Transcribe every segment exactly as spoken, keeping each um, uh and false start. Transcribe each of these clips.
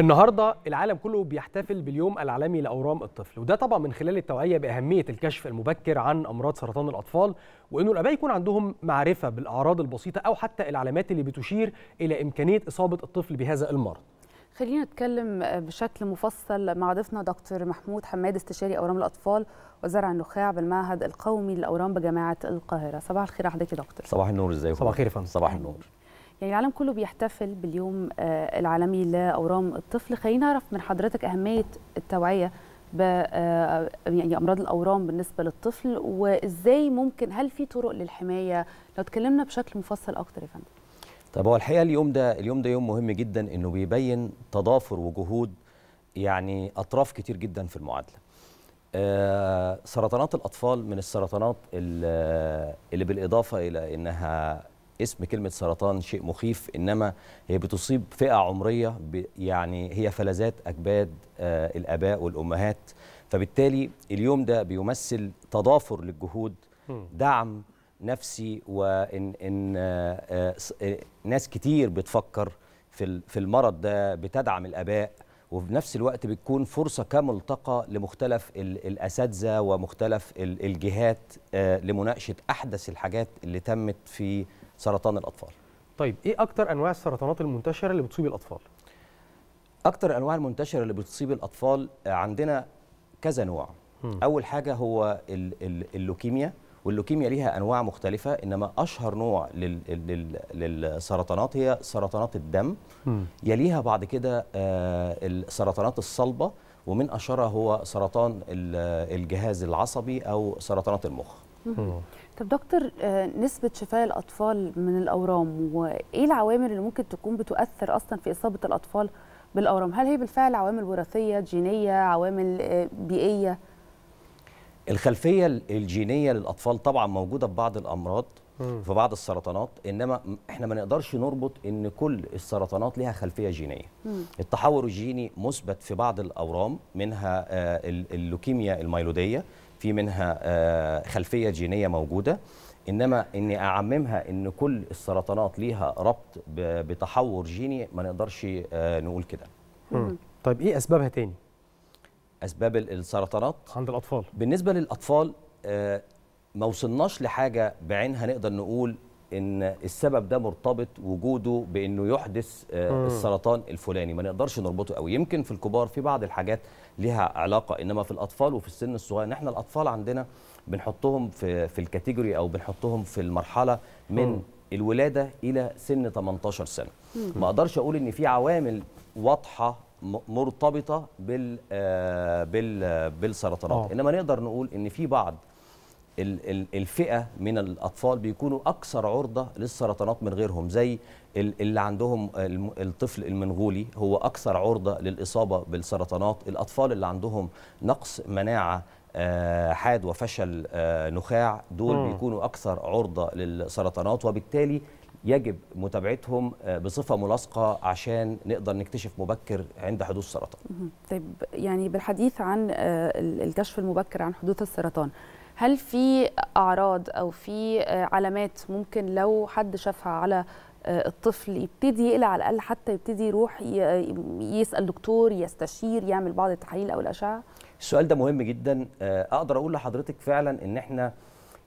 النهارده العالم كله بيحتفل باليوم العالمي لاورام الطفل، وده طبعا من خلال التوعيه باهميه الكشف المبكر عن امراض سرطان الاطفال، وانه الاباء يكون عندهم معرفه بالاعراض البسيطه او حتى العلامات اللي بتشير الى امكانيه اصابه الطفل بهذا المرض. خلينا نتكلم بشكل مفصل مع ضيفنا دكتور محمود حماد، استشاري اورام الاطفال وزرع النخاع بالمعهد القومي للاورام بجامعه القاهره. صباح الخير عليك يا دكتور. صباح النور. ازيكم؟ صباح الخير يا فندم. صباح النور. يعني العالم كله بيحتفل باليوم العالمي لأورام الطفل، خلينا نعرف من حضرتك أهمية التوعية ب يعني أمراض الأورام بالنسبة للطفل، وإزاي ممكن، هل في طرق للحماية؟ لو تكلمنا بشكل مفصل أكتر يا فندم. طب هو الحقيقة اليوم ده اليوم ده يوم مهم جدا، إنه بيبين تضافر وجهود يعني أطراف كتير جدا في المعادلة. آه سرطانات الأطفال من السرطانات اللي, اللي بالإضافة إلى إنها اسم كلمة سرطان شيء مخيف، إنما هي بتصيب فئة عمرية، يعني هي فلذات أجداد آه الآباء والأمهات، فبالتالي اليوم ده بيمثل تضافر للجهود، دعم نفسي، وإن إن آه آه ناس كتير بتفكر في في المرض ده، بتدعم الآباء، وفي نفس الوقت بتكون فرصة كملتقى لمختلف الأساتذة ومختلف الجهات آه لمناقشة أحدث الحاجات اللي تمت في سرطان الأطفال. طيب إيه أكتر أنواع السرطانات المنتشرة اللي بتصيب الأطفال؟ أكتر أنواع المنتشرة اللي بتصيب الأطفال عندنا كذا نوع. هم. أول حاجة هو اللوكيميا، واللوكيميا ليها أنواع مختلفة، إنما أشهر نوع لل لل للسرطانات هي سرطانات الدم. هم. يليها بعد كده السرطانات الصلبة، ومن أشهرها هو سرطان الجهاز العصبي أو سرطانات المخ. هم. طب دكتور، نسبة شفاء الأطفال من الأورام، وإيه العوامل اللي ممكن تكون بتؤثر أصلا في إصابة الأطفال بالأورام؟ هل هي بالفعل عوامل وراثية، جينية، عوامل بيئية؟ الخلفية الجينية للأطفال طبعا موجودة في بعض الأمراض، في بعض السرطانات، إنما إحنا ما نقدرش نربط إن كل السرطانات لها خلفية جينية. التحور الجيني مثبت في بعض الأورام، منها اللوكيميا الميلودية، في منها خلفية جينية موجودة، إنما إني أعممها إن كل السرطانات ليها ربط بتحور جيني، ما نقدرش نقول كده. طيب إيه أسبابها تاني؟ أسباب السرطانات عند الأطفال؟ بالنسبة للأطفال ما وصلناش لحاجة بعينها نقدر نقول إن السبب ده مرتبط وجوده بإنه يحدث السرطان الفلاني، ما نقدرش نربطه قوي. يمكن في الكبار في بعض الحاجات ليها علاقة، إنما في الأطفال وفي السن الصغير، إحنا الأطفال عندنا بنحطهم في في الكاتيجوري أو بنحطهم في المرحلة من الولادة إلى سن ثمانية عشر سنة. ما أقدرش أقول إن في عوامل واضحة مرتبطة بال بال بالسرطانات، إنما نقدر نقول إن في بعض الفئة من الأطفال بيكونوا أكثر عرضة للسرطانات من غيرهم، زي اللي عندهم الطفل المنغولي هو أكثر عرضة للإصابة بالسرطانات، الأطفال اللي عندهم نقص مناعة حاد وفشل نخاع دول م. بيكونوا أكثر عرضة للسرطانات، وبالتالي يجب متابعتهم بصفة ملاصقة عشان نقدر نكتشف مبكر عند حدوث سرطان. طيب يعني بالحديث عن الكشف المبكر عن حدوث السرطان، هل في أعراض أو في علامات ممكن لو حد شافها على الطفل يبتدي يقلق، على الأقل حتى يبتدي يروح يسأل دكتور، يستشير، يعمل بعض التحاليل أو الأشعة؟ السؤال ده مهم جدا. أقدر أقول لحضرتك فعلا إن إحنا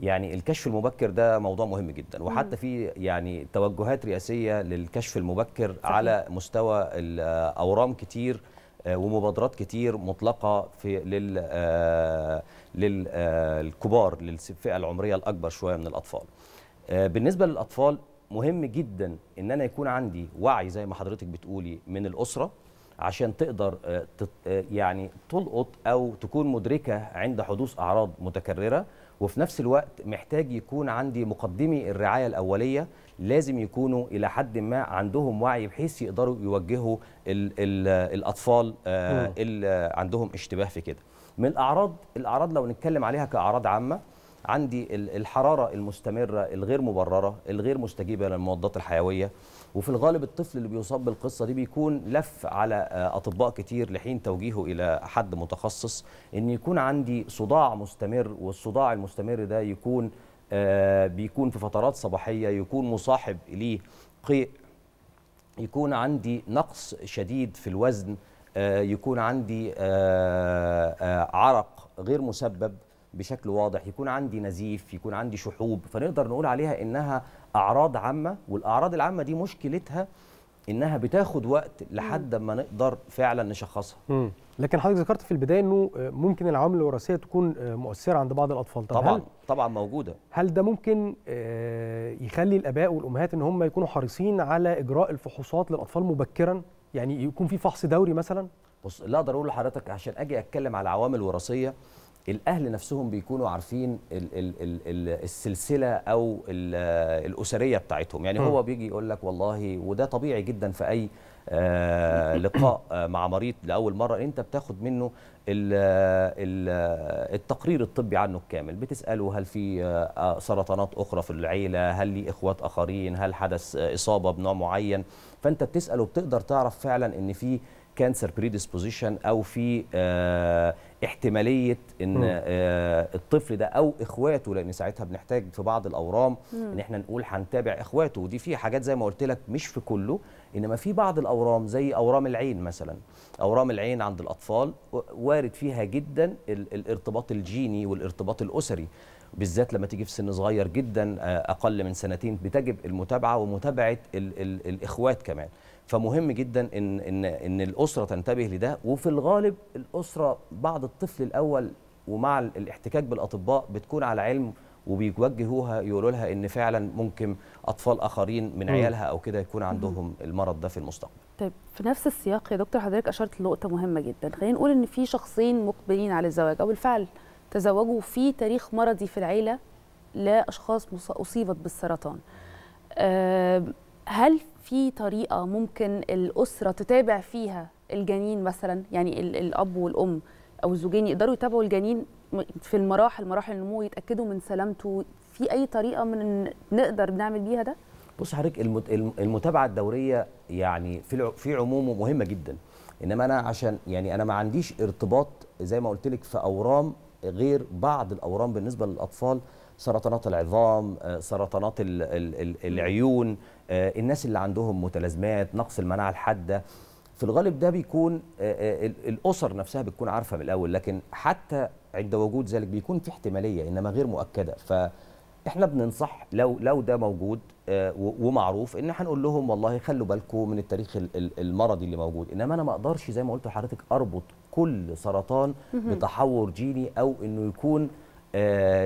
يعني الكشف المبكر ده موضوع مهم جدا، وحتى في يعني توجهات رئاسية للكشف المبكر. صحيح. على مستوى الأورام كتير ومبادرات كتير مطلقة في لل للكبار، للفئة العمرية الأكبر شوية من الأطفال. بالنسبة للأطفال مهم جدا إن أنا يكون عندي وعي زي ما حضرتك بتقولي من الأسرة، عشان تقدر يعني تلقط أو تكون مدركة عند حدوث أعراض متكررة، وفي نفس الوقت محتاج يكون عندي مقدمي الرعاية الأولية لازم يكونوا إلى حد ما عندهم وعي، بحيث يقدروا يوجهوا ال ال الأطفال اللي عندهم اشتباه في كده. من الأعراض، الأعراض لو نتكلم عليها كأعراض عامة، عندي الحرارة المستمرة الغير مبررة، الغير مستجيبة للمضادات الحيوية، وفي الغالب الطفل اللي بيصاب بالقصة دي بيكون لف على أطباء كتير لحين توجيهه إلى حد متخصص. إن يكون عندي صداع مستمر، والصداع المستمر ده يكون آه بيكون في فترات صباحية، يكون مصاحب ليه قيء، يكون عندي نقص شديد في الوزن، يكون عندي عرق غير مسبب بشكل واضح، يكون عندي نزيف، يكون عندي شحوب، فنقدر نقول عليها إنها أعراض عامة. والأعراض العامة دي مشكلتها إنها بتاخد وقت لحد ما نقدر فعلا نشخصها. مم. لكن حضرتك ذكرت في البداية إنه ممكن العوامل الوراثية تكون مؤثرة عند بعض الأطفال. طبعا طبعا موجودة. هل ده ممكن يخلي الآباء والأمهات إن هم يكونوا حريصين على إجراء الفحوصات للأطفال مبكرا؟ يعني يكون في فحص دوري مثلا؟ بص، لا أقدر أقول لحضرتك عشان أجي أتكلم على عوامل وراثية، الأهل نفسهم بيكونوا عارفين ال ال ال السلسلة أو الأسرية بتاعتهم، يعني م. هو بيجي يقول لك والله، وده طبيعي جدا في أي آه لقاء آه مع مريض لأول مرة، أنت بتاخد منه ال ال التقرير الطبي عنه الكامل، بتسأله هل في آه سرطانات أخرى في العيلة، هل ليه إخوات آخرين، هل حدث آه إصابة بنوع معين، فأنت بتسأله بتقدر تعرف فعلا إن في كانسر بريديسبوزيشن او في اه احتماليه ان اه الطفل ده او اخواته، لان ساعتها بنحتاج في بعض الاورام مم. ان احنا نقول هنتابع اخواته، ودي في حاجات زي ما قلت لك مش في كله، انما في بعض الاورام زي اورام العين مثلا. اورام العين عند الاطفال وارد فيها جدا الارتباط الجيني والارتباط الاسري، بالذات لما تيجي في سن صغير جدا اقل من سنتين بتجب المتابعه ومتابعه ال ال الاخوات كمان. فمهم جدا ان ان ان الاسره تنتبه لده، وفي الغالب الاسره بعد الطفل الاول ومع الاحتكاك بالاطباء بتكون على علم وبيوجهوها، يقولوا لها ان فعلا ممكن اطفال اخرين من عيالها او كده يكون عندهم المرض ده في المستقبل. طيب، في نفس السياق يا دكتور حضرتك اشرت لنقطه مهمه جدا، خلينا نقول ان في شخصين مقبلين على الزواج او بالفعل تزوجوا في تاريخ مرضي في العيله لاشخاص اصيبت بالسرطان. أه هل في طريقة ممكن الأسرة تتابع فيها الجنين مثلا؟ يعني الأب والأم أو الزوجين يقدروا يتابعوا الجنين في المراحل مراحل النمو، يتأكدوا من سلامته، في أي طريقة من نقدر نعمل بيها ده؟ بص حضرتك، المتابعة الدورية يعني في في عمومه مهمة جدا، إنما أنا عشان يعني أنا ما عنديش ارتباط زي ما قلت لك في أورام غير بعض الأورام بالنسبة للأطفال، سرطانات العظام، سرطانات العيون، الناس اللي عندهم متلازمات، نقص المناعة الحادة، في الغالب ده بيكون الأسر نفسها بتكون عارفة من الأول، لكن حتى عند وجود ذلك بيكون في احتمالية إنما غير مؤكدة. فإحنا بننصح لو لو ده موجود ومعروف إن هنقول لهم والله خلوا بالكم من التاريخ المرضي اللي موجود، إنما أنا ما أقدرش زي ما قلت لحضرتك أربط كل سرطان بتحور جيني أو إنه يكون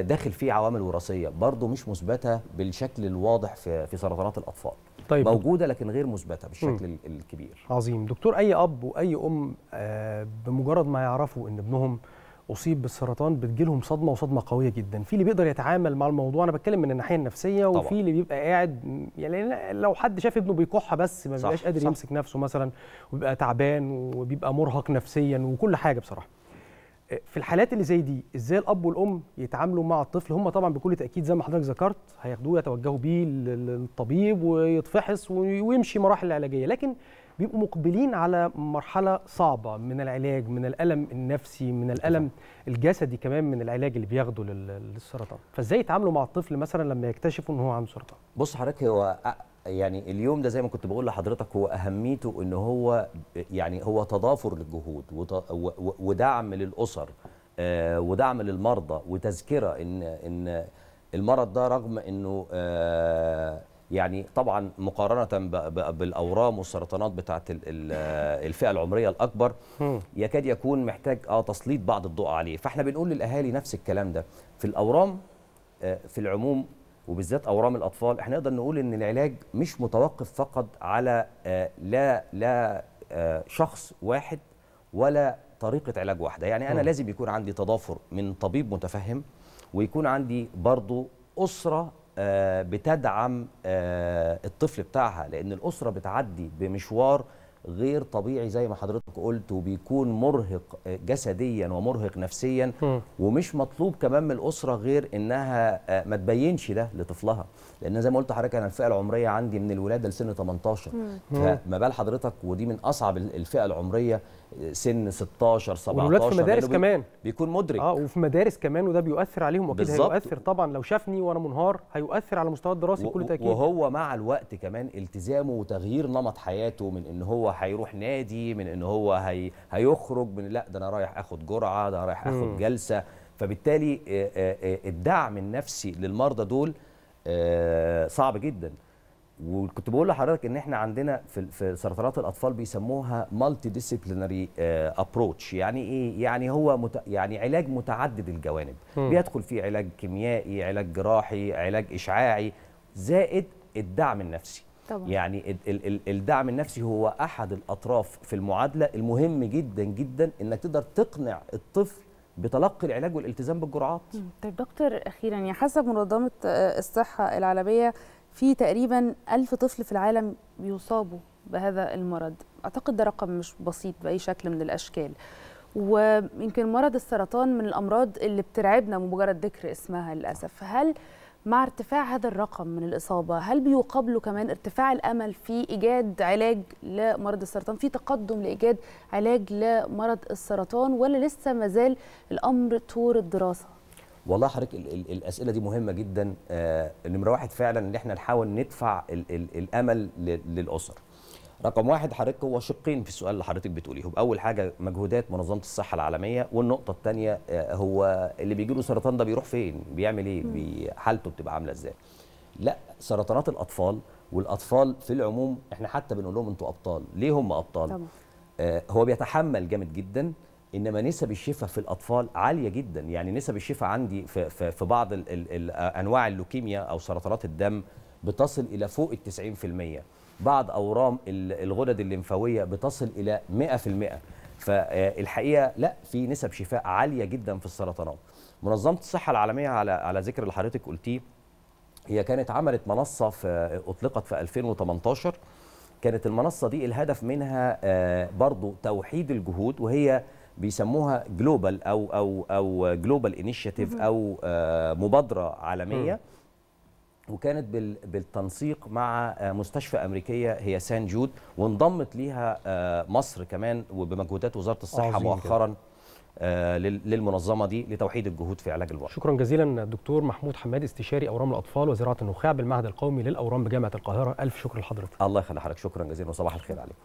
داخل فيه عوامل وراثيه، برضه مش مثبته بالشكل الواضح في في سرطانات الاطفال. طيب، موجوده لكن غير مثبته بالشكل م. الكبير. عظيم دكتور، اي اب واي ام بمجرد ما يعرفوا ان ابنهم اصيب بالسرطان بتجيلهم صدمه، وصدمه قويه جدا. في اللي بيقدر يتعامل مع الموضوع، انا بتكلم من الناحيه النفسيه، وفي اللي بيبقى قاعد يعني لو حد شاف ابنه بيكحها بس ما بيبقاش قادر يمسك نفسه مثلا، وبيبقى تعبان وبيبقى مرهق نفسيا وكل حاجه. بصراحه في الحالات اللي زي دي ازاي الاب والام يتعاملوا مع الطفل؟ هم طبعا بكل تاكيد زي ما حضرتك ذكرت هياخدوه يتوجهوا بيه للطبيب ويتفحص ويمشي مراحل العلاجيه، لكن بيبقوا مقبلين على مرحله صعبه من العلاج، من الالم النفسي، من الالم الجسدي كمان، من العلاج اللي بياخده للسرطان. فازاي يتعاملوا مع الطفل مثلا لما يكتشفوا ان هو عنده سرطان؟ بص حضرتك، هو يعني اليوم ده زي ما كنت بقول لحضرتك هو اهميته ان هو يعني هو تضافر للجهود ودعم للاسر ودعم للمرضى وتذكره ان ان المرض ده رغم انه يعني طبعا مقارنه بالاورام والسرطانات بتاعه الفئه العمريه الاكبر يكاد يكون محتاج اه تسليط بعض الضوء عليه، فاحنا بنقول للاهالي نفس الكلام ده في الاورام في العموم وبالذات اورام الاطفال. احنا نقدر نقول ان العلاج مش متوقف فقط على لا لا شخص واحد ولا طريقه علاج واحده، يعني انا م. لازم يكون عندي تضافر من طبيب متفهم، ويكون عندي برضو اسره بتدعم الطفل بتاعها، لان الاسره بتعدي بمشوار غير طبيعي زي ما حضرتك قلت، وبيكون مرهق جسديا ومرهق نفسيا، ومش مطلوب كمان من الاسره غير انها ما تبينش ده لطفلها، لان زي ما قلت لحضرتك انا الفئه العمريه عندي من الولاده لسن تمنتاشر، فما بال حضرتك ودي من اصعب الفئه العمريه سن ستاشر سبعتاشر، والولاد في مدارس كمان بيكون مدرك اه وفي مدارس كمان، وده بيؤثر عليهم واكيد هيؤثر طبعا. لو شافني وانا منهار هيؤثر على مستوى الدراسي بكل تاكيد، وهو مع الوقت كمان التزامه وتغيير نمط حياته من ان هو هيروح نادي، من ان هو هي... هيخرج، من لا ده انا رايح اخد جرعه، ده رايح اخد م. جلسه. فبالتالي الدعم النفسي للمرضى دول صعب جدا. وكنت بقول لحضرتك ان احنا عندنا في سرطانات الاطفال بيسموها مالتي ديسيبلينري ابروتش. يعني ايه؟ يعني هو مت... يعني علاج متعدد الجوانب، م. بيدخل فيه علاج كيميائي، علاج جراحي، علاج اشعاعي، زائد الدعم النفسي. طبعا. يعني الدعم النفسي هو احد الاطراف في المعادله المهم جدا جدا، انك تقدر تقنع الطفل بتلقي العلاج والالتزام بالجرعات. طيب دكتور، اخيرا يعني حسب منظمه الصحه العالميه في تقريبا ألف طفل في العالم بيصابوا بهذا المرض، اعتقد ده رقم مش بسيط باي شكل من الاشكال، ويمكن مرض السرطان من الامراض اللي بترعبنا مجرد ذكر اسمها للاسف. هل مع ارتفاع هذا الرقم من الإصابة هل بيقابله كمان ارتفاع الأمل في إيجاد علاج لمرض السرطان، في تقدم لإيجاد علاج لمرض السرطان، ولا لسه مازال الأمر طور الدراسة؟ والله حضرتك الأسئلة دي مهمة جدا. آه نمرة واحد فعلا إن احنا نحاول ندفع ال ال الأمل للأسر. رقم واحد حضرتك هو شقين في السؤال اللي حضرتك بتقوليه، أول حاجة مجهودات منظمة الصحة العالمية، والنقطة الثانية هو اللي بيجيله سرطان ده بيروح فين؟ بيعمل إيه؟ بي حالته بتبقى عاملة إزاي؟ لا، سرطانات الأطفال والأطفال في العموم إحنا حتى بنقول لهم أنتوا أبطال. ليه هم أبطال؟ آه هو بيتحمل جامد جدا، إنما نسب الشفاء في الأطفال عالية جدا. يعني نسب الشفاء عندي في, في, في بعض ال ال ال أنواع اللوكيميا أو سرطانات الدم بتصل إلى فوق التسعين في المية. بعض أورام الغدد الليمفاوية بتصل إلى مئة في المئة. فالحقيقة لا، في نسب شفاء عالية جدا في السرطانات. منظمة الصحة العالمية على على ذكر اللي حضرتك قلتيه، هي كانت عملت منصة في أطلقت في ألفين وتمنتاشر. كانت المنصة دي الهدف منها برضو توحيد الجهود، وهي بيسموها جلوبال أو أو أو جلوبال إنيشيتيف أو مبادرة عالمية. وكانت بالتنسيق مع مستشفى أمريكية هي سان جود، وانضمت ليها مصر كمان وبمجهودات وزارة الصحة مؤخرا للمنظمة دي لتوحيد الجهود في علاج الوباء. شكرا جزيلا دكتور محمود حماد، استشاري أورام الأطفال وزراعة النخاع بالمعهد القومي للأورام بجامعة القاهرة. ألف شكر لحضرتك. الله يخلي حضرتك، شكرا جزيلا وصباح الخير عليكم.